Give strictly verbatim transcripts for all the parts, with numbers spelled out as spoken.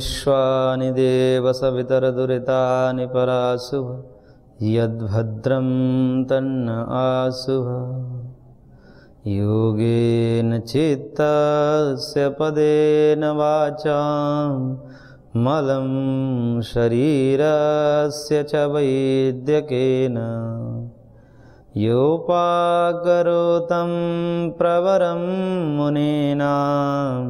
विश्वानि देवसवितरदुरितानि परासुभ यद्भद्रं तन्न आसुभ योगेन चित्तस्य पदेन वाचां मलं शरीरस्य च वैद्यकेन योपाकरोतं प्रवरं मुनीनां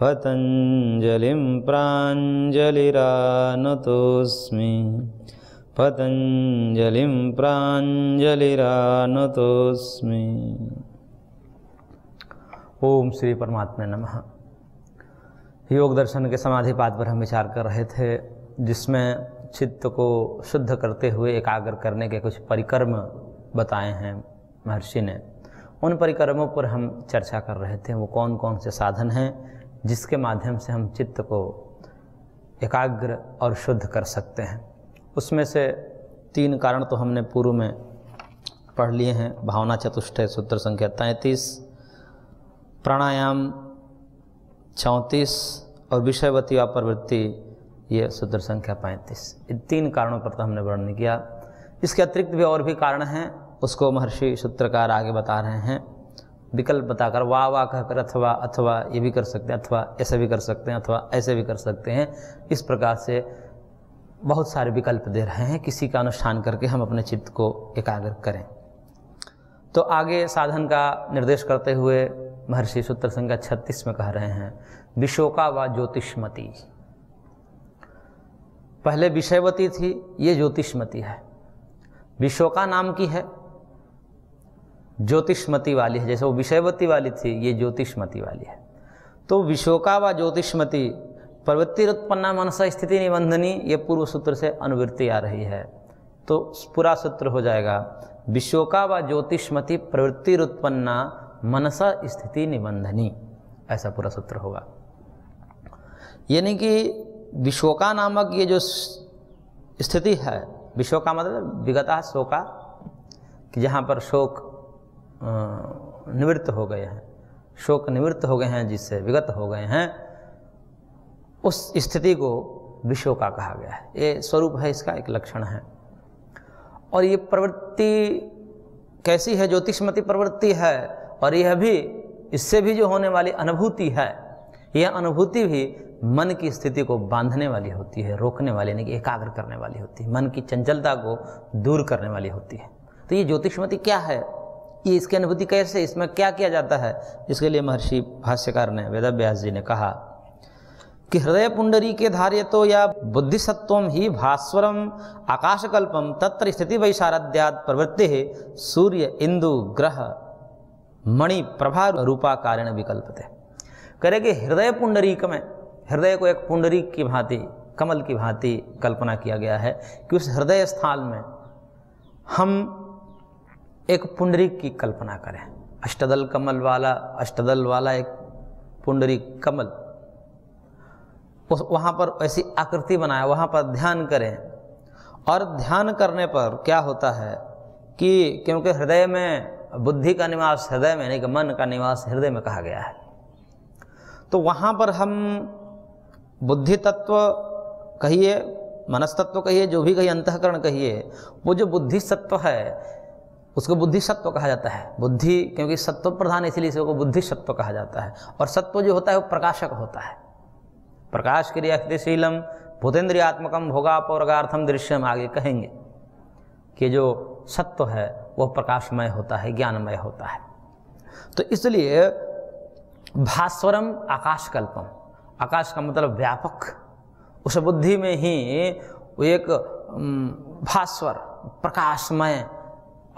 पतञ्जलिं प्राञ्जलिरानुतोऽस्मि पतञ्जलिं प्राञ्जलिरानुतोऽस्मि। ओम श्री परमात्मा नमः। योग दर्शन के समाधि पाद पर हम विचार कर रहे थे, जिसमें चित्त को शुद्ध करते हुए एकाग्र करने के कुछ परिक्रम बताए हैं महर्षि ने। उन परिक्रमों पर हम चर्चा कर रहे थे, वो कौन कौन से साधन हैं जिसके माध्यम से हम चित्त को एकाग्र और शुद्ध कर सकते हैं। उसमें से तीन कारण तो हमने पूर्व में पढ़ लिए हैं। भावना चतुष्टय सूत्र संख्या तैंतीस, प्राणायाम चौंतीस और विषयवती व प्रवृत्ति ये सूत्र संख्या पैंतीस। इन तीन कारणों पर तो हमने वर्णन किया। इसके अतिरिक्त भी और भी कारण हैं, उसको महर्षि सूत्रकार आगे बता रहे हैं विकल्प बताकर, वाह वाह कहकर, अथवा अथवा ये भी कर सकते हैं, अथवा ऐसे भी कर सकते हैं, अथवा ऐसे भी कर सकते हैं। इस प्रकार से बहुत सारे विकल्प दे रहे हैं, किसी का अनुष्ठान करके हम अपने चित्त को एकाग्र करें। तो आगे साधन का निर्देश करते हुए महर्षि सूत्र संख्या छत्तीस में कह रहे हैं, विशोका व ज्योतिषमती। पहले विषयवती थी, ये ज्योतिषमती है। विशोका नाम की है, ज्योतिषमती वाली है। जैसे वो विषयवती वाली थी, ये ज्योतिषमती वाली है। तो विशोका व ज्योतिषमती प्रवृत्तिरुत्पन्ना मनसा स्थिति निबंधनी, ये पूर्व सूत्र से अनुवृत्ति आ रही है। तो पूरा सूत्र हो जाएगा, विशोका व ज्योतिषमती प्रवृत्तिरुत्पन्ना मनसा स्थिति निबंधनी। ऐसा पूरा सूत्र होगा। यानी कि विशोका नामक ये जो स्थिति है, विशोका मतलब विगतः शोका, कि जहाँ पर शोक निवृत्त हो गए हैं, शोक निवृत्त हो गए हैं, जिससे विगत हो गए हैं, उस स्थिति को विशोका कहा गया है। ये स्वरूप है, इसका एक लक्षण है। और ये प्रवृत्ति कैसी है? ज्योतिषमती प्रवृत्ति है। और यह भी, इससे भी जो होने वाली अनुभूति है, यह अनुभूति भी मन की स्थिति को बांधने वाली होती है, रोकने वाली यानी कि एकाग्र करने वाली होती है, मन की चंचलता को दूर करने वाली होती है। तो ये ज्योतिषमती क्या है, ये इसकी अनुभूति कैसे, इसमें क्या किया जाता है, इसके लिए महर्षि भाष्यकार ने, वेदव्यास जी ने कहा कि हृदय पुंडरी के धार्य तो या बुद्धिसत्वम ही भास्वरम आकाशकल्पम तत्र स्थिति वैशारद्याद प्रवृत्ति है सूर्य इंदु ग्रह मणि प्रभा रूपा कारण विकल्पते। करेंगे हृदय पुंडरीक में, हृदय को एक पुंडरीक की भांति, कमल की भांति कल्पना किया गया है कि उस हृदय स्थान में हम एक पुंडरीक की कल्पना करें। अष्टदल कमल वाला, अष्टदल वाला एक पुंडरीक कमल, उस वहाँ पर ऐसी आकृति बनाए, वहाँ पर ध्यान करें। और ध्यान करने पर क्या होता है कि क्योंकि हृदय में बुद्धि का निवास हृदय में, नहीं कि मन का निवास हृदय में कहा गया है, तो वहाँ पर हम बुद्धि तत्व कहिए, मनस तत्व कहिए, जो भी कहिए, अंतःकरण कहिए, वो जो बुद्धि सत्व है उसको बुद्धि सत्व कहा जाता है। बुद्धि क्योंकि सत्व प्रधान, इसलिए इसको बुद्धि सत्व कहा जाता है। और सत्व जो होता है वो प्रकाशक होता है। प्रकाश क्रिया स्थितिशीलम भूतेन्द्रियात्मकम भोगापौरगार्थम दृश्यम, आगे कहेंगे कि जो सत्व है वह प्रकाशमय होता है, ज्ञानमय होता है। तो इसलिए भास्वरम आकाशकल्पम, आकाश का मतलब व्यापक, उस बुद्धि में ही एक भास्वर प्रकाशमय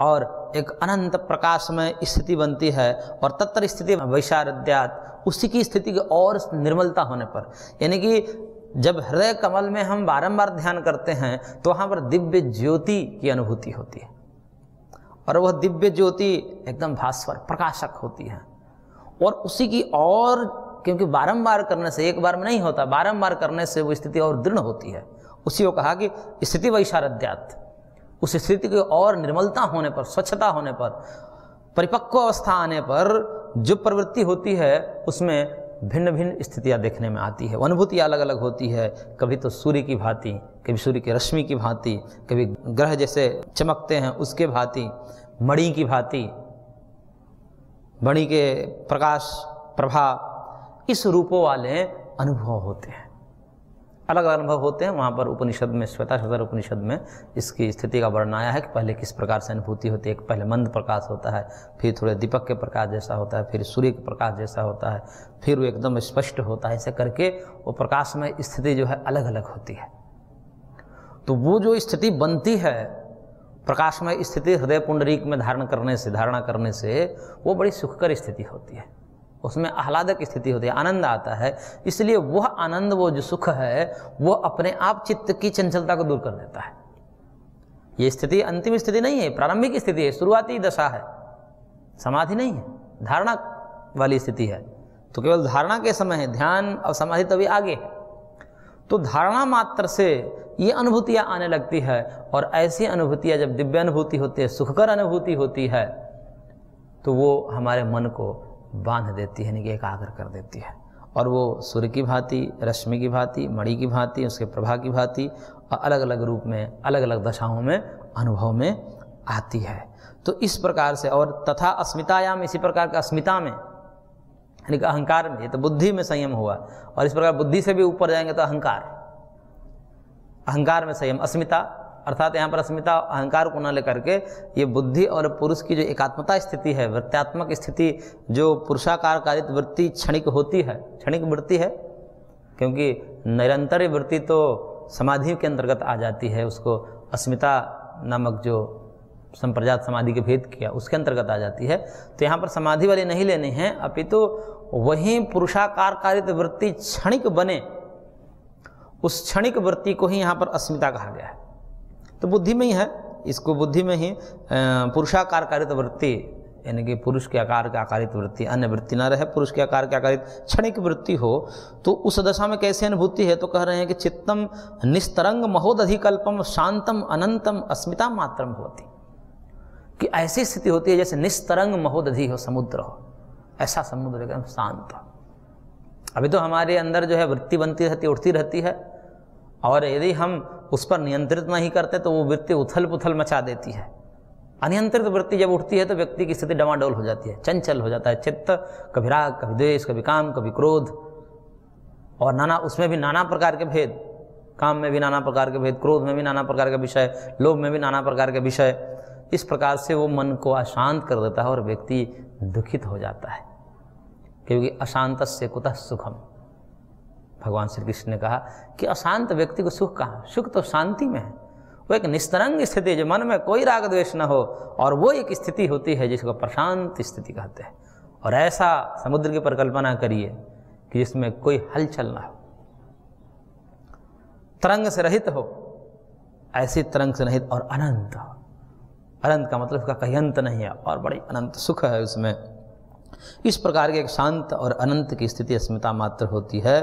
और एक अनंत प्रकाशमय स्थिति बनती है। और तत्र स्थिति वैशारद्यात, उसी की स्थिति की और निर्मलता होने पर, यानी कि जब हृदय कमल में हम बारंबार ध्यान करते हैं तो वहाँ पर दिव्य ज्योति की अनुभूति होती है। और वह दिव्य ज्योति एकदम भास्वर प्रकाशक होती है। और उसी की और, क्योंकि बारंबार करने से, एक बार में नहीं होता, बारंबार करने से वो स्थिति और दृढ़ होती है। उसी को कहा कि स्थिति वैशारद्यात, उस स्थिति की और निर्मलता होने पर, स्वच्छता होने पर, परिपक्व अवस्था आने पर जो प्रवृत्ति होती है उसमें भिन्न भिन्न स्थितियाँ देखने में आती है, अनुभूति अलग अलग होती है। कभी तो सूर्य की भांति, कभी सूर्य की रश्मि की भांति, कभी ग्रह जैसे चमकते हैं उसके भांति, मणि की भांति, मणि के प्रकाश प्रभा, इस रूपों वाले अनुभव होते हैं, अलग अलग अनुभव होते हैं। वहाँ पर उपनिषद में, श्वेताश्वतर उपनिषद में इसकी स्थिति का वर्णन आया है कि पहले किस प्रकार से अनुभूति होती है। पहले मंद प्रकाश होता है, फिर थोड़े दीपक के प्रकाश जैसा होता है, फिर सूर्य के प्रकाश जैसा होता है, फिर वो एकदम स्पष्ट होता है। ऐसे करके वो प्रकाश में स्थिति जो है अलग अलग होती है। तो वो जो स्थिति बनती है प्रकाश में स्थिति, हृदय पुंडरीक में धारण करने से धारणा करने से वो बड़ी सुखकर स्थिति होती है, उसमें आह्लादक स्थिति होती है, आनंद आता है। इसलिए वह आनंद, वो जो सुख है, वह अपने आप चित्त की चंचलता को दूर कर देता है। ये स्थिति अंतिम स्थिति नहीं है, प्रारंभिक स्थिति है, शुरुआती दशा है, समाधि नहीं है, धारणा वाली स्थिति है। तो केवल धारणा के समय है, ध्यान और समाधि तभी आगे है। तो धारणा मात्र से ये अनुभूतियाँ आने लगती है, और ऐसी अनुभूतियाँ जब दिव्य अनुभूति होती है, सुखकर अनुभूति होती है, तो वो हमारे मन को बांध देती है, यानी कि एकाग्र कर देती है। और वो सूर्य की भांति, रश्मि की भांति, मणि की भांति, उसके प्रभा की भांति, और अलग अलग रूप में, अलग अलग दशाओं में, अनुभव में आती है। तो इस प्रकार से, और तथा अस्मितायाम, इसी प्रकार का अस्मिता में, यानी कि अहंकार में, तो बुद्धि में संयम हुआ, और इस प्रकार बुद्धि से भी ऊपर जाएंगे तो अहंकार, अहंकार में संयम, अस्मिता। अर्थात यहाँ पर अस्मिता अहंकार को न लेकर के ये बुद्धि और पुरुष की जो एकात्मता स्थिति है, वृत्त्यात्मक स्थिति, जो पुरुषाकार कारित वृत्ति क्षणिक होती है, क्षणिक वृत्ति है, क्योंकि निरंतर वृत्ति तो समाधि के अंतर्गत आ जाती है, उसको अस्मिता नामक जो संप्रजात समाधि के भेद किया उसके अंतर्गत आ जाती है। तो यहाँ पर समाधि वाली नहीं लेनी है, अपितु तो वहीं पुरुषाकार कारित वृत्ति क्षणिक बने, उस क्षणिक वृत्ति को ही यहाँ पर अस्मिता कहा गया है। तो बुद्धि में ही है, इसको बुद्धि में ही पुरुषाकार कारित वृत्ति, यानी कि पुरुष के आकार के आकारित वृत्ति, अन्य वृत्ति ना रहे, पुरुष के आकार के आकारित क्षणिक वृत्ति हो, तो उस दशा में कैसे अनुभूति है? तो कह रहे हैं कि चित्तम निस्तरंग महोदधिकल्पम शांतम अनंतम अस्मिता मात्रम होती, कि ऐसी स्थिति होती है जैसे निस्तरंग महोदधि हो, समुद्र हो, ऐसा समुद्र एकदम शांत हो। अभी तो हमारे अंदर जो है वृत्ति बनती रहती, उठती रहती है, और यदि हम उस पर नियंत्रित नहीं करते तो वो वृत्ति उथल पुथल मचा देती है। अनियंत्रित वृत्ति जब उठती है तो व्यक्ति की स्थिति डमाडोल हो जाती है, चंचल हो जाता है चित्त, कभी राग, कभी द्वेष, कभी काम, कभी क्रोध, और नाना, उसमें भी नाना प्रकार के भेद, काम में भी नाना प्रकार के भेद, क्रोध में भी नाना प्रकार के विषय, लोभ में भी नाना प्रकार के विषय। इस प्रकार से वो मन को अशांत कर देता है और व्यक्ति दुखित हो जाता है, क्योंकि अशांतस्य कुतः सुखम। भगवान श्री कृष्ण ने कहा कि अशांत व्यक्ति को सुख कहाँ, सुख तो शांति में है। वो एक निस्तरंग स्थिति, जो मन में कोई राग द्वेष न हो, और वो एक स्थिति होती है जिसको प्रशांत स्थिति कहते हैं। और ऐसा समुद्र की परिकल्पना करिए कि जिसमें कोई हलचल ना हो, तरंग से रहित हो, ऐसी तरंग से रहित, और अनंत हो। अनंत का मतलब उसका कहीं अंत नहीं है, और बड़ी अनंत सुख है उसमें। इस प्रकार के एक शांत और अनंत की स्थिति अस्मिता मात्र होती है।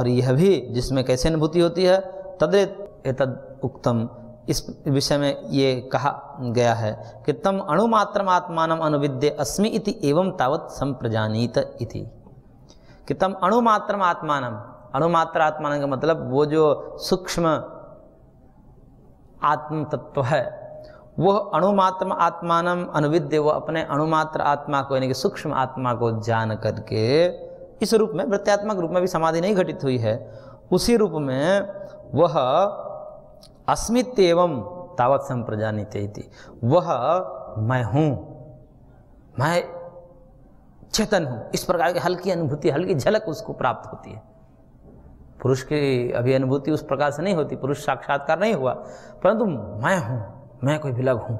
और यह भी जिसमें कैसे अनुभूति होती है, तद्रेत एतद उक्तम, इस विषय में ये कहा गया है कि तम अणुमात्रम आत्मानम अनुविद्य अस्मि इति एवं तावत संप्रजानीत इति, कि तम अणुमात्रम आत्मानम, अणुमात्र आत्मानम का मतलब वो जो सूक्ष्म आत्म तत्व है, वह अणुमात्रम आत्मानम अनुविद्य, वह अपने अणुमात्र आत्मा को, यानी कि सूक्ष्म आत्मा को जान करके, इस रूप में वृत्त्यात्मक रूप में भी समाधि नहीं घटित हुई है, उसी रूप में वह अस्मित एवं तावत संप्रजानित इति, वह मैं हूँ, मैं चेतन हूँ, इस प्रकार की हल्की अनुभूति, हल्की झलक उसको प्राप्त होती है। पुरुष की अभी अनुभूति उस प्रकार से नहीं होती, पुरुष साक्षात्कार नहीं हुआ, परंतु मैं हूँ, मैं कोई विलग हूँ,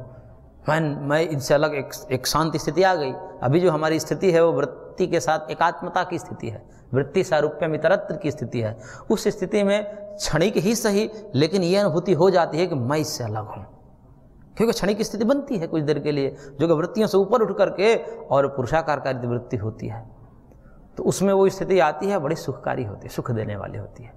मैं मैं इनसे अलग एक, एक शांत स्थिति आ गई। अभी जो हमारी स्थिति है वो वृत्ति के साथ एकात्मता की स्थिति है, वृत्ति सारूप्य मितरत्व की स्थिति है। उस स्थिति में क्षणिक ही सही, लेकिन ये अनुभूति हो जाती है कि मैं इससे अलग हूँ, क्योंकि क्षणिक स्थिति बनती है कुछ देर के लिए, जो कि वृत्तियों से ऊपर उठ करके और पुरुषाकार कारित वृत्ति होती है। तो उसमें वो स्थिति आती है, बड़ी सुखकारी होती है, सुख देने वाली होती है।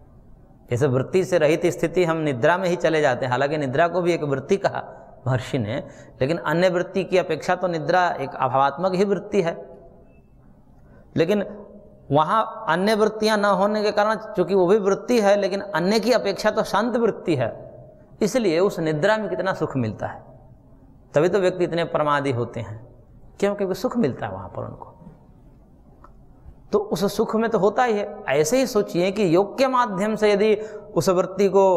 जैसे वृत्ति से रहित स्थिति, हम निद्रा में ही चले जाते हैं, हालांकि निद्रा को भी एक वृत्ति कहा महर्षि ने, लेकिन अन्य वृत्ति की अपेक्षा तो निद्रा एक अभावात्मक ही वृत्ति है। लेकिन वहाँ अन्य वृत्तियाँ ना होने के कारण, चूँकि वो भी वृत्ति है लेकिन अन्य की अपेक्षा तो शांत वृत्ति है, इसलिए उस निद्रा में कितना सुख मिलता है। तभी तो व्यक्ति इतने प्रमादी होते हैं, क्योंकि सुख मिलता है वहाँ पर उनको, तो उस सुख में तो होता ही है। ऐसे ही सोचिए कि योग के माध्यम से यदि उस वृत्ति को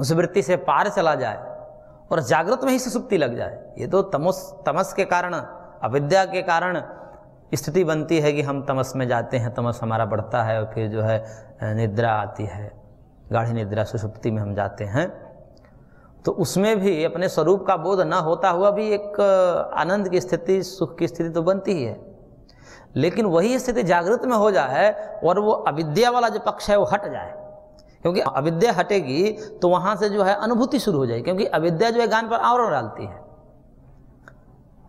उस वृत्ति से पार चला जाए और जागृत में ही सुसुप्ति लग जाए, ये तो तमस तमस के कारण, अविद्या के कारण स्थिति बनती है कि हम तमस में जाते हैं, तमस हमारा बढ़ता है और फिर जो है निद्रा आती है, गाढ़ी निद्रा सुसुप्ति में हम जाते हैं। तो उसमें भी अपने स्वरूप का बोध न होता हुआ भी एक आनंद की स्थिति, सुख की स्थिति तो बनती ही है। लेकिन वही स्थिति जागृत में हो जाए और वो अविद्या वाला जो पक्ष है वो हट जाए, क्योंकि अविद्या हटेगी तो वहाँ से जो है अनुभूति शुरू हो जाएगी, क्योंकि अविद्या जो है ज्ञान पर आवरण डालती है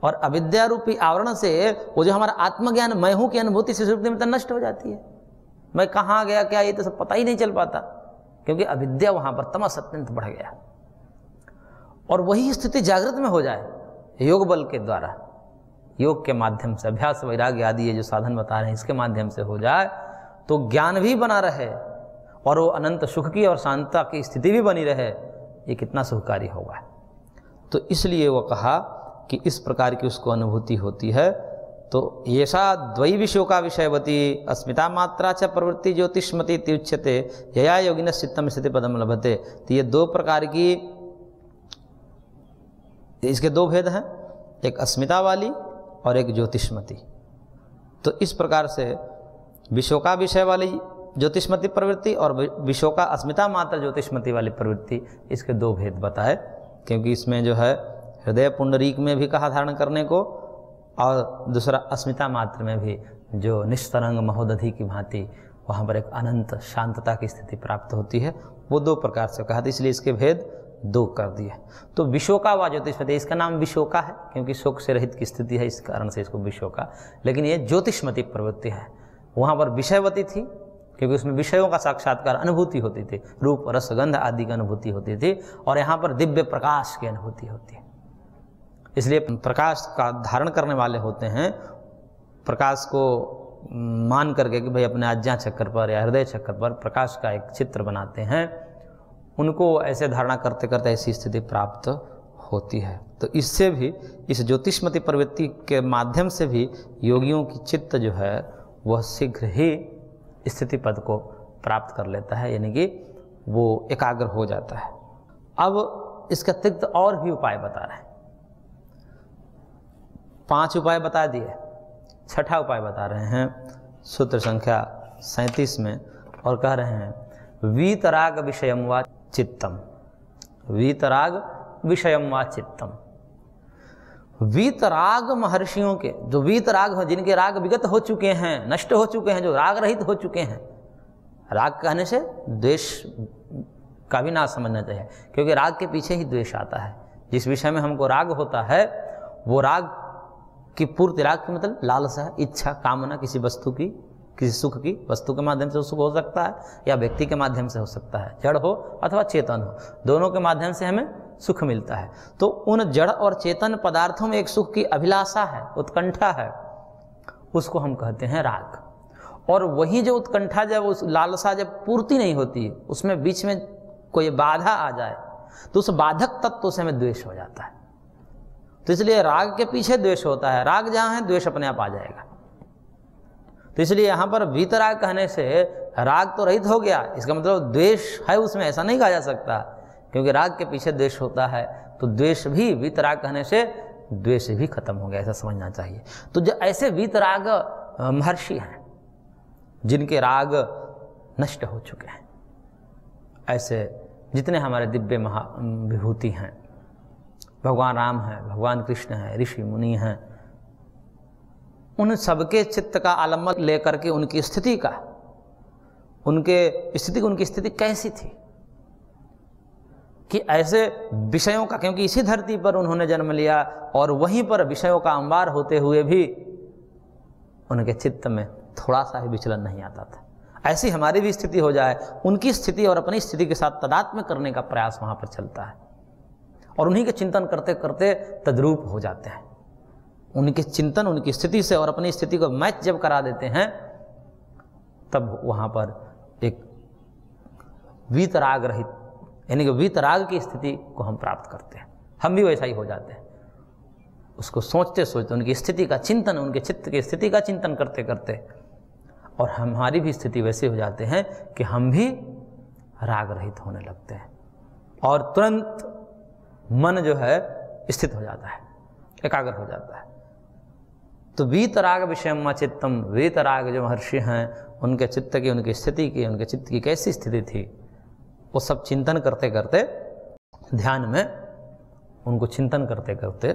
और अविद्या रूपी आवरण से वो जो हमारा आत्मज्ञान मैं हूँ की अनुभूति सुसुप्ति में तो नष्ट हो जाती है। मैं कहाँ गया क्या, ये तो सब पता ही नहीं चल पाता, क्योंकि अविद्या वहाँ पर तमस अत्यंत बढ़ गया। और वही स्थिति जागृत में हो जाए योग बल के द्वारा, योग के माध्यम से, अभ्यास वैराग्य आदि ये जो साधन बता रहे हैं इसके माध्यम से हो जाए, तो ज्ञान भी बना रहे और वो अनंत सुख की और शांता की स्थिति भी बनी रहे, ये कितना सुखकारी होगा। तो इसलिए वो कहा कि इस प्रकार की उसको अनुभूति होती है। तो येषा द्वयी विशोका विषयवती अस्मिता मात्रा च प्रवृत्ति ज्योतिष्मति उच्यते यया योगिन चित्तम स्थिति पदम लभते। तो ये दो प्रकार की, इसके दो भेद हैं, एक अस्मिता वाली और एक ज्योतिष्मति। तो इस प्रकार से विशोका विषय वाली ज्योतिष्मति प्रवृत्ति और विशोका अस्मिता मात्र ज्योतिष्मति वाली प्रवृत्ति, इसके दो भेद बताए, क्योंकि इसमें जो है हृदय पुंडरीक में भी कहा धारण करने को, और दूसरा अस्मिता मात्र में भी जो निस्तरंग महोदधि की भांति वहाँ पर एक अनंत शांतता की स्थिति प्राप्त होती है, वो दो प्रकार से कहा था, इसलिए इसके भेद दो कर दिए। तो विशोका व ज्योतिष्मति, इसका नाम विशोका है क्योंकि शोक से रहित की स्थिति है, इस कारण से इसको विशोका। लेकिन ये ज्योतिष्मति प्रवृत्ति है, वहाँ पर विषयवती थी क्योंकि उसमें विषयों का साक्षात्कार अनुभूति होती थी, रूप रसगंध आदि की अनुभूति होती थी, और यहाँ पर दिव्य प्रकाश की अनुभूति होती है। इसलिए प्रकाश का धारण करने वाले होते हैं, प्रकाश को मान करके कि भाई अपने आज्ञा चक्र पर या हृदय चक्र पर प्रकाश का एक चित्र बनाते हैं, उनको ऐसे धारणा करते करते ऐसी स्थिति प्राप्त होती है। तो इससे भी, इस ज्योतिष्मति प्रवृत्ति के माध्यम से भी योगियों की चित्त जो है वह शीघ्र ही स्थिति पद को प्राप्त कर लेता है, यानी कि वो एकाग्र हो जाता है। अब इसके अतिरिक्त और भी उपाय बता रहे हैं, पांच उपाय बता दिए, छठा उपाय बता रहे हैं सूत्र संख्या सैंतीस में, और कह रहे हैं वीतराग विषयम वा चित्तम, वीतराग विषयम वा चित्तम। वीतराग महर्षियों के जो वीतराग हो, जिनके राग विगत हो चुके हैं, नष्ट हो चुके हैं, जो राग रहित हो चुके हैं, राग कहने से द्वेष का भी ना समझना चाहिए, क्योंकि राग के पीछे ही द्वेष आता है। जिस विषय में हमको राग होता है वो राग की पूर्ति, राग की मतलब लालसा, इच्छा, कामना किसी वस्तु की, किसी सुख की वस्तु के माध्यम से सुख हो सकता है या व्यक्ति के माध्यम से हो सकता है, जड़ हो अथवा चेतन हो, दोनों के माध्यम से हमें सुख मिलता है। तो उन जड़ और चेतन पदार्थों में एक सुख की अभिलाषा है, उत्कंठा है, उसको हम कहते हैं राग। और वही जो उत्कंठा, जब उस लालसा जब पूर्ति नहीं होती, उसमें बीच में कोई बाधा आ जाए तो उस बाधक तत्व से हमें द्वेष हो जाता है। तो इसलिए राग के पीछे द्वेष होता है, राग जहाँ है द्वेष अपने आप आ जाएगा। तो इसलिए यहाँ पर वीतराग कहने से राग तो रहित हो गया, इसका मतलब द्वेष है उसमें, ऐसा नहीं कहा जा सकता, क्योंकि राग के पीछे द्वेष होता है। तो द्वेष भी, वीतराग कहने से द्वेष भी खत्म हो गया, ऐसा समझना चाहिए। तो जो ऐसे वीतराग महर्षि हैं जिनके राग नष्ट हो चुके हैं, ऐसे जितने हमारे दिव्य महा विभूति हैं, भगवान राम हैं, भगवान कृष्ण हैं, ऋषि मुनि हैं, उन सबके चित्त का आलम्बन लेकर के उनकी स्थिति का, उनके स्थिति उनकी स्थिति कैसी थी कि ऐसे विषयों का, क्योंकि इसी धरती पर उन्होंने जन्म लिया और वहीं पर विषयों का अंबार होते हुए भी उनके चित्त में थोड़ा सा ही विचलन नहीं आता था। ऐसी हमारी भी स्थिति हो जाए, उनकी स्थिति और अपनी स्थिति के साथ तादात्म्य करने का प्रयास वहाँ पर चलता है, और उन्हीं के चिंतन करते करते तद्रूप हो जाते हैं। उनके चिंतन, उनकी स्थिति से और अपनी स्थिति को मैच जब करा देते हैं तब वहाँ पर एक वीतराग रहित यानी कि वीतराग की स्थिति को हम प्राप्त करते हैं। हम भी वैसा ही हो जाते हैं, उसको सोचते सोचते उनकी स्थिति का चिंतन, उनके चित्त की स्थिति का चिंतन करते करते और हमारी भी स्थिति वैसे हो जाते हैं कि हम भी राग रहित होने लगते हैं और तुरंत मन जो है स्थित हो जाता है, एकाग्र हो जाता है। तो वीतराग विषयम चित्तम, वीतराग जो महर्षि हैं उनके चित्त की, उनकी स्थिति की, उनके चित्त की कैसी स्थिति थी वो सब चिंतन करते करते, ध्यान में उनको चिंतन करते करते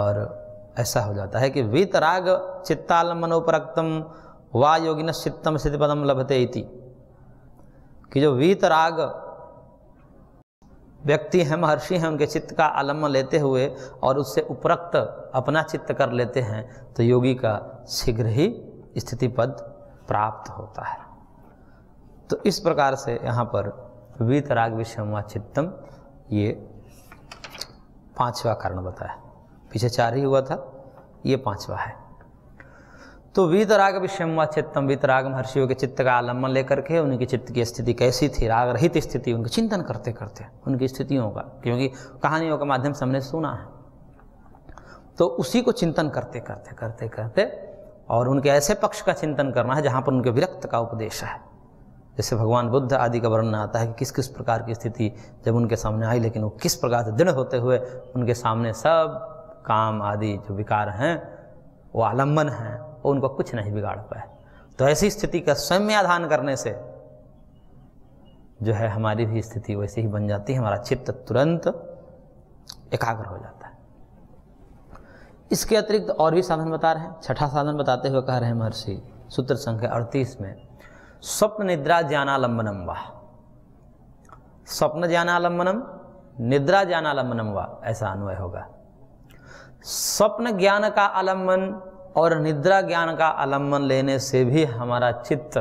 और ऐसा हो जाता है कि वीतराग चित्तालम्बनोपरक्तम वा योगिन चित्तम स्थितिपदम लभते इति, कि जो वीतराग व्यक्ति हैं, महर्षि हैं, उनके चित्त का आलम्बन लेते हुए और उससे उपरक्त अपना चित्त कर लेते हैं तो योगी का शीघ्र ही स्थिति पद प्राप्त होता है। तो इस प्रकार से यहाँ पर वीतराग विषयम चित्तम, ये पांचवा कारण बताया। पीछे चार ही हुआ था, ये पांचवा है। तो वीतराग विषयम चित्तम, वीतराग महर्षियों के चित्त का आलम्बन लेकर के उनकी चित्त की स्थिति कैसी थी, राग रहित स्थिति, उनके चिंतन करते करते उनकी स्थितियों का, क्योंकि कहानियों के माध्यम से हमने सुना है, तो उसी को चिंतन करते करते करते करते और उनके ऐसे पक्ष का चिंतन करना है जहाँ पर उनके विरक्त का उपदेश है। जैसे भगवान बुद्ध आदि का वर्णन आता है कि किस किस प्रकार की स्थिति जब उनके सामने आई, लेकिन वो किस प्रकार से दृढ़ होते हुए उनके सामने सब काम आदि जो विकार हैं वो आलम्बन हैं, वो उनको कुछ नहीं बिगाड़ पाए। तो ऐसी स्थिति का सम्याधान करने से जो है हमारी भी स्थिति वैसे ही बन जाती है, हमारा चित्त तुरंत एकाग्र हो जाता है। इसके अतिरिक्त और भी साधन बता रहे हैं। छठा साधन बताते हुए कह रहे हैं महर्षि सूत्र संख्या अड़तीस में, स्वप्न निद्रा ज्ञानालंबनम वा, स्वप्न ज्ञानालंबनम, निद्रा ज्ञानालंबनम वा, ऐसा अन्वय होगा। स्वप्न ज्ञान का आलम्बन और निद्रा ज्ञान का आलम्बन लेने से भी हमारा चित्त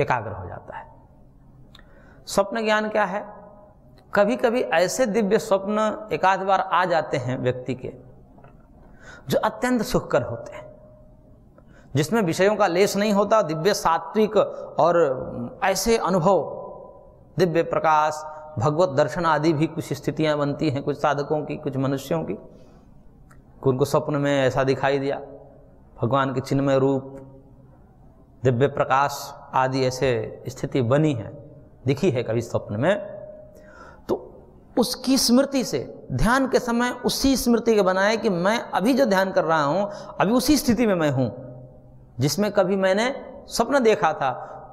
एकाग्र हो जाता है। स्वप्न ज्ञान क्या है? कभी कभी ऐसे दिव्य स्वप्न एकाध बार आ जाते हैं व्यक्ति के जो अत्यंत सुखकर होते हैं, जिसमें विषयों का लेश नहीं होता, दिव्य सात्विक और ऐसे अनुभव, दिव्य प्रकाश, भगवत दर्शन आदि भी कुछ स्थितियां बनती हैं कुछ साधकों की, कुछ मनुष्यों की। उनको स्वप्न में ऐसा दिखाई दिया, भगवान के चिन्मय रूप, दिव्य प्रकाश आदि ऐसे स्थिति बनी है, दिखी है कभी स्वप्न में, तो उसकी स्मृति से ध्यान के समय उसी स्मृति के बनाए कि मैं अभी जो ध्यान कर रहा हूँ अभी उसी स्थिति में मैं हूँ जिसमें कभी मैंने स्वप्न देखा था।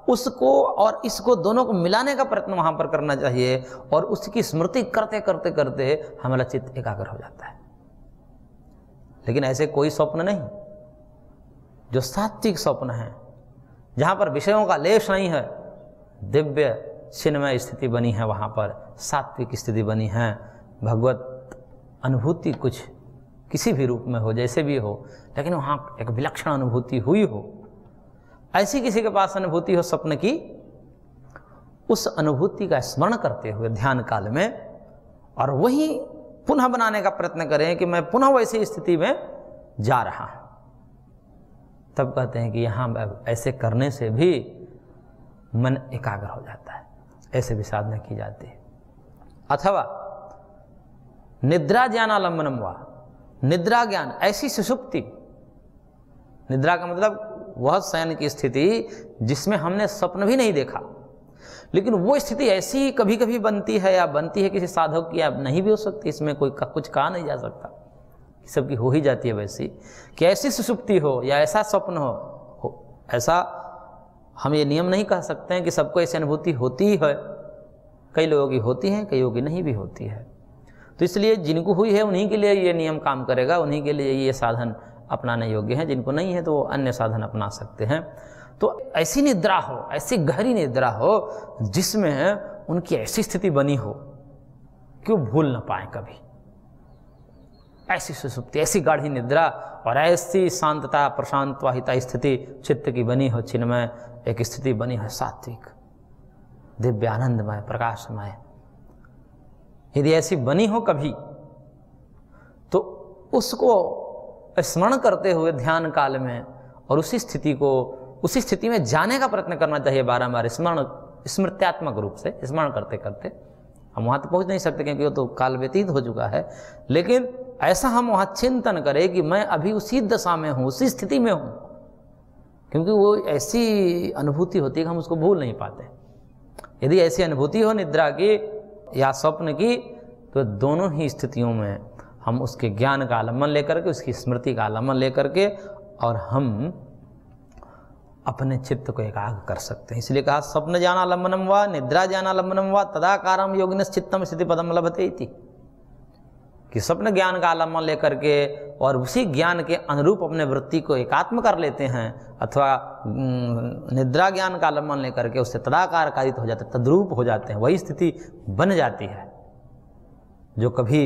उसको और इसको दोनों को मिलाने का प्रयत्न वहाँ पर करना चाहिए और उसकी स्मृति करते करते करते हमारा चित्त एकाग्र हो जाता है। लेकिन ऐसे कोई स्वप्न नहीं जो सात्विक स्वप्न है, जहाँ पर विषयों का लेश नहीं है, दिव्य चिन्मय स्थिति बनी है, वहाँ पर सात्विक स्थिति बनी है, भगवत अनुभूति कुछ किसी भी रूप में हो, जैसे भी हो, लेकिन वहाँ एक विलक्षण अनुभूति हुई हो। ऐसी किसी के पास अनुभूति हो स्वप्न की, उस अनुभूति का स्मरण करते हुए ध्यान काल में और वही पुनः बनाने का प्रयत्न करें कि मैं पुनः वैसी स्थिति में जा रहा हूँ। तब कहते हैं कि यहाँ ऐसे करने से भी मन एकाग्र हो जाता है, ऐसे भी साधना की जाती है। अथवा निद्रा ज्ञानालंबनम वा, निद्रा ज्ञान ऐसी सुषुप्ति, निद्रा का मतलब वह शयन की स्थिति जिसमें हमने स्वप्न भी नहीं देखा, लेकिन वो स्थिति ऐसी कभी कभी बनती है या बनती है किसी साधक की, या नहीं भी हो सकती, इसमें कोई कुछ कहा नहीं जा सकता, सबकी हो ही जाती है वैसी, कि ऐसी सुषुप्ति हो या ऐसा स्वप्न हो, हो ऐसा हम ये नियम नहीं कह सकते हैं कि सबको ऐसी अनुभूति होती ही है। कई लोगों की होती है, कईयों की नहीं भी होती है, तो इसलिए जिनको हुई है उन्हीं के लिए ये नियम काम करेगा, उन्हीं के लिए ये साधन अपनाने योग्य हैं, जिनको नहीं है तो वो अन्य साधन अपना सकते हैं। तो ऐसी निद्रा हो, ऐसी गहरी निद्रा हो जिसमें उनकी ऐसी स्थिति बनी हो कि वो भूल ना पाए कभी, ऐसी सुसुप्ति, ऐसी गाढ़ी निद्रा और ऐसी शांतता, प्रशांतवाहिता स्थिति चित्त की बनी हो, चिन्मय एक स्थिति बनी हो, सात्विक, दिव्य, आनंदमय, प्रकाशमय। यदि ऐसी बनी हो कभी तो उसको स्मरण करते हुए ध्यान काल में और उसी स्थिति को उसी स्थिति में जाने का प्रयत्न करना चाहिए बारं बार स्मरण स्मृत्यात्मक रूप से स्मरण करते करते। हम वहाँ तो पहुँच नहीं सकते क्योंकि वो तो काल व्यतीत हो चुका है, लेकिन ऐसा हम वहाँ चिंतन करें कि मैं अभी उसी दशा में हूँ, उसी स्थिति में हूँ, क्योंकि वो ऐसी अनुभूति होती है कि हम उसको भूल नहीं पाते। यदि ऐसी अनुभूति हो निद्रा की या स्वप्न की तो दोनों ही स्थितियों में हम उसके ज्ञान का आलम्बन लेकर के, उसकी स्मृति का आलम्बन लेकर के और हम अपने चित्त को एकाग्र कर सकते हैं। इसलिए कहा स्वप्न ज्ञान आलम्बनम वा निद्रा ज्ञान आलम्बनम वा तदाकारम योगिनश्चित्तम स्थिति पदम लभते इति, कि स्वप्न ज्ञान का आलम्बन लेकर के और उसी ज्ञान के अनुरूप अपने वृत्ति को एकात्म कर लेते हैं, अथवा निद्रा ज्ञान का आलम्बन लेकर के उससे तदाकार कारित हो जाते, तद्रूप हो जाते हैं, वही स्थिति बन जाती है जो कभी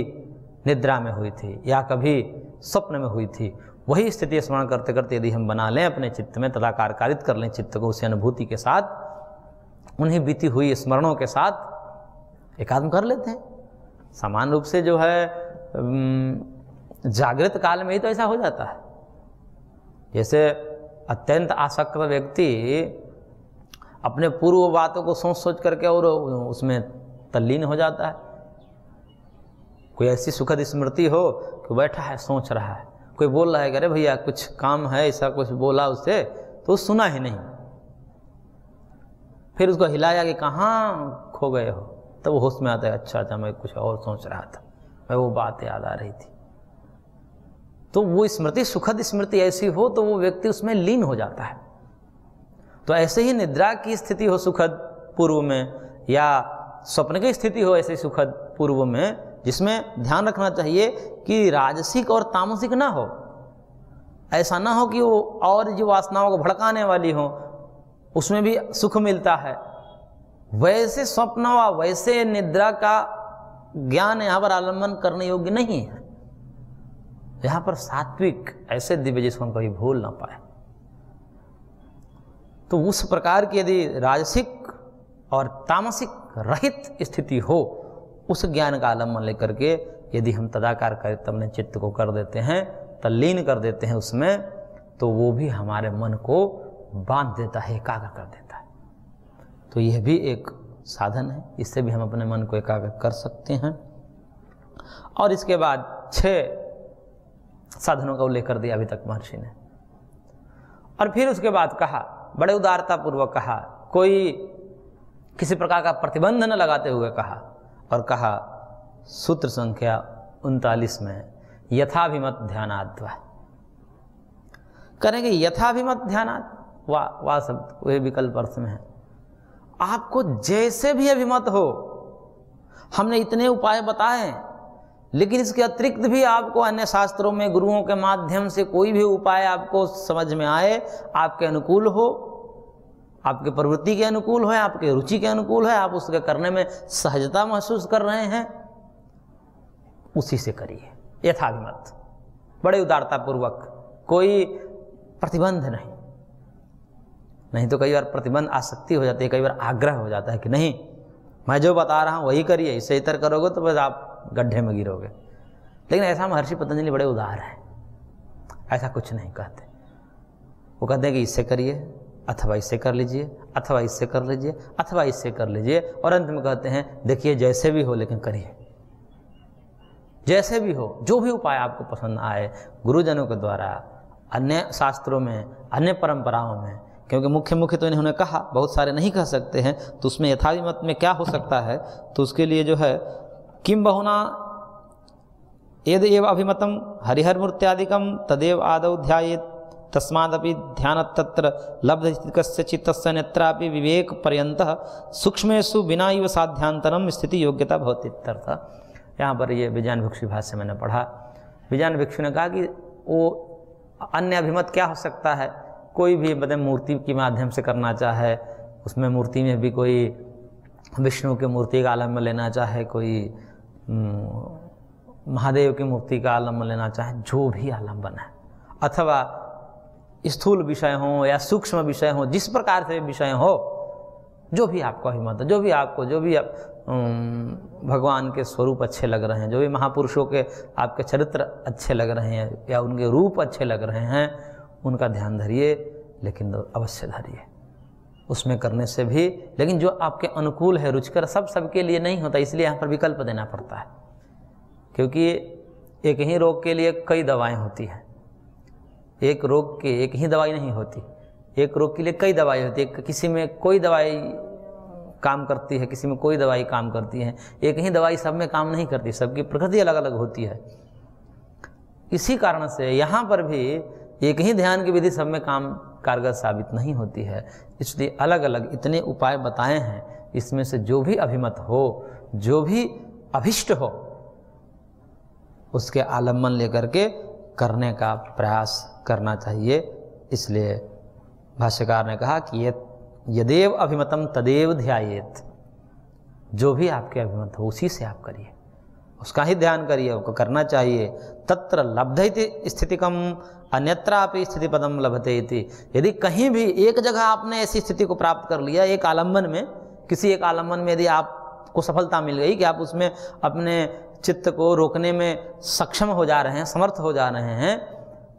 निद्रा में हुई थी या कभी स्वप्न में हुई थी। वही स्थिति स्मरण करते करते यदि हम बना लें अपने चित्त में, तदाकार कारित कर लें चित्त को उसी अनुभूति के साथ, उन्हीं बीती हुई स्मरणों के साथ एकात्म कर लेते हैं। सामान्य रूप से जो है जागृत काल में ही तो ऐसा हो जाता है। जैसे अत्यंत आसक्त व्यक्ति अपने पूर्व बातों को सोच सोच करके और उसमें तल्लीन हो जाता है। कोई ऐसी सुखद स्मृति हो कि बैठा है सोच रहा है, कोई बोल रहा है अरे भैया कुछ काम है, ऐसा कुछ बोला उससे तो सुना ही नहीं, फिर उसको हिलाया कि कहाँ खो गए हो, तब तो वो होश में आता है, अच्छा अच्छा मैं कुछ और सोच रहा था, मैं वो बात याद आ रही थी। तो वो स्मृति सुखद स्मृति ऐसी हो तो वो व्यक्ति उसमें लीन हो जाता है। तो ऐसे ही निद्रा की स्थिति हो सुखद पूर्व में, या स्वप्न की स्थिति हो ऐसे सुखद पूर्व में, जिसमें ध्यान रखना चाहिए कि राजसिक और तामसिक ना हो, ऐसा ना हो कि वो और जो वासनाओं को भड़काने वाली हो उसमें भी सुख मिलता है। वैसे स्वप्न व वैसे निद्रा का ज्ञान यहाँ पर आलम्बन करने योग्य नहीं है। यहाँ पर सात्विक ऐसे दिव्य जिसको हम कभी भूल ना पाए, तो उस प्रकार की यदि राजसिक और तामसिक रहित स्थिति हो, उस ज्ञान का आलम्बन लेकर के यदि हम तदाकार करें, तब अपने चित्त को कर देते हैं, तल्लीन कर देते हैं उसमें, तो वो भी हमारे मन को बांध देता है, एकाग्र कर देता है। तो यह भी एक साधन है, इससे भी हम अपने मन को एकाग्र कर सकते हैं। और इसके बाद छः साधनों का उल्लेख कर दिया अभी तक महर्षि ने, और फिर उसके बाद कहा, बड़े उदारतापूर्वक कहा, कोई किसी प्रकार का प्रतिबंध न लगाते हुए कहा, और कहा सूत्र संख्या उनतालीस में यथाभिमत ध्यानाद्वा करेंगे। यथाभिमत ध्यानाद् वा वा शब्द वही विकल्प अर्थ में है। आपको जैसे भी अभिमत हो, हमने इतने उपाय बताए, लेकिन इसके अतिरिक्त भी आपको अन्य शास्त्रों में गुरुओं के माध्यम से कोई भी उपाय आपको समझ में आए, आपके अनुकूल हो, आपके प्रवृत्ति के अनुकूल हो, आपके रुचि के अनुकूल है, आप उसके करने में सहजता महसूस कर रहे हैं, उसी से करिए। यथाभिमत बड़े उदारतापूर्वक, कोई प्रतिबंध नहीं। नहीं तो कई बार प्रतिबंध आसक्ति हो जाती है, कई बार आग्रह हो जाता है कि नहीं मैं जो बता रहा हूँ वही करिए, इससे इतर करोगे तो बस आप गड्ढे में गिरोगे। लेकिन ऐसा महर्षि पतंजलि बड़े उदार हैं, ऐसा कुछ नहीं कहते। वो कहते हैं कि इससे करिए, अथवा इससे कर लीजिए, अथवा इससे कर लीजिए, अथवा इससे कर लीजिए, और अंत में कहते हैं देखिए जैसे भी हो लेकिन करिए, जैसे भी हो, जो भी उपाय आपको पसंद आए गुरुजनों के द्वारा, अन्य शास्त्रों में, अन्य परंपराओं में, क्योंकि मुख्य मुख्य तो इन्होंने कहा, बहुत सारे नहीं कह सकते हैं, तो उसमें यथाविमत में क्या हो सकता है, तो उसके लिए जो है किम बहुना यद एव अभिमतम हरिहरमूर्त्यादिकम तदेव आदौ ध्यायेत् तस्मादपि ध्यानतत्र लब्धचित्तस्य चित्तस्य नेत्रापि विवेक पर्यन्तः सूक्ष्मेषु बिना इव साध्यांतरम स्थिति योग्यता भवति इत्यर्थ। यहाँ पर ये विज्ञानभिक्षु भाष्य मैंने पढ़ा। विज्ञानभिक्षु ने कहा कि वो अन्य अभिमत क्या हो सकता है, कोई भी मतलब मूर्ति के माध्यम से करना चाहे, उसमें मूर्ति में भी कोई विष्णु की मूर्ति का आलम्बन लेना चाहे, कोई महादेव की मूर्ति का आलम्बन लेना चाहे, जो भी आलम्बन है, अथवा स्थूल विषय हो या सूक्ष्म विषय हो, जिस प्रकार से विषय हो, जो भी आपको हिम्मत हो, जो भी आपको जो भी आप, भगवान के स्वरूप अच्छे लग रहे हैं, जो भी महापुरुषों के आपके चरित्र अच्छे लग रहे हैं या उनके रूप अच्छे लग रहे हैं, उनका ध्यान धरिए, लेकिन अवश्य धरिए उसमें करने से भी, लेकिन जो आपके अनुकूल है रुचकर। सब सबके लिए नहीं होता, इसलिए यहाँ पर विकल्प देना पड़ता है, क्योंकि एक ही रोग के लिए कई दवाएं होती हैं। एक रोग के एक ही दवाई नहीं होती, एक रोग के लिए कई दवाई होती है। किसी में कोई दवाई काम करती है, किसी में कोई दवाई काम करती है, एक ही दवाई सब में काम नहीं करती, सबकी प्रकृति अलग अलग होती है। इसी कारण से यहाँ पर भी एक ही ध्यान की विधि सब में काम कारगर साबित नहीं होती है, इसलिए अलग अलग इतने उपाय बताए हैं। इसमें से जो भी अभिमत हो, जो भी अभिष्ट हो, उसके आलम्बन लेकर के करने का प्रयास करना चाहिए। इसलिए भाष्यकार ने कहा कि ये यदेव अभिमतम तदेव ध्यायेत, जो भी आपके अभिमत हो उसी से आप करिए, उसका ही ध्यान करिए, आपको करना चाहिए। तत्र लब्धयति स्थितिकम अन्यत्रापि स्थितिपदम लभते इति, यदि कहीं भी एक जगह आपने ऐसी स्थिति को प्राप्त कर लिया, एक आलम्बन में, किसी एक आलम्बन में यदि आपको सफलता मिल गई कि आप उसमें अपने चित्त को रोकने में सक्षम हो जा रहे हैं, समर्थ हो जा रहे हैं,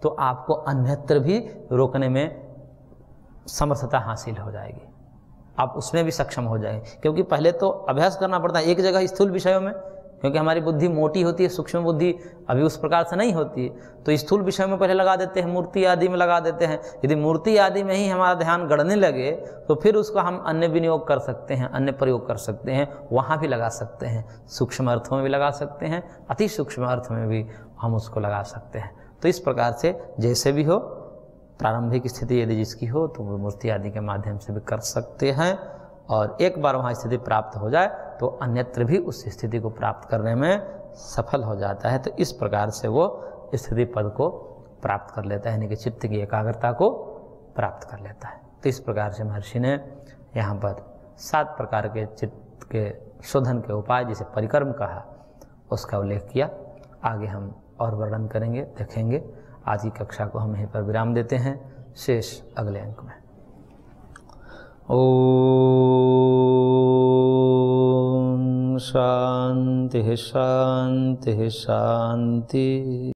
तो आपको अन्यत्र भी रोकने में समर्थता हासिल हो जाएगी, आप उसमें भी सक्षम हो जाएंगे। क्योंकि पहले तो अभ्यास करना पड़ता है एक जगह स्थूल विषयों में, क्योंकि हमारी बुद्धि मोटी होती है, सूक्ष्म बुद्धि अभी उस प्रकार से नहीं होती, तो स्थूल विषयों में पहले लगा देते हैं, मूर्ति आदि में लगा देते हैं। यदि मूर्ति आदि में ही हमारा ध्यान गढ़ने लगे तो फिर उसका हम अन्य विनियोग कर सकते हैं, अन्य प्रयोग कर सकते हैं, वहाँ भी लगा सकते हैं, सूक्ष्म अर्थों में भी लगा सकते हैं, अति सूक्ष्म अर्थ में भी हम उसको लगा सकते हैं। तो इस प्रकार से जैसे भी हो, प्रारंभिक स्थिति यदि जिसकी हो तो वो मूर्ति आदि के माध्यम से भी कर सकते हैं, और एक बार वहाँ स्थिति प्राप्त हो जाए तो अन्यत्र भी उस स्थिति को प्राप्त करने में सफल हो जाता है। तो इस प्रकार से वो स्थिति पद को प्राप्त कर लेता है, यानी कि चित्त की एकाग्रता को प्राप्त कर लेता है। तो इस प्रकार से महर्षि ने यहाँ पर सात प्रकार के चित्त के शोधन के उपाय, जिसे परिक्रम कहा, उसका उल्लेख किया। आगे हम और वर्णन करेंगे, देखेंगे। आज की कक्षा को हम यहीं पर विराम देते हैं, शेष अगले अंक में। ओम शांति शांति शांति।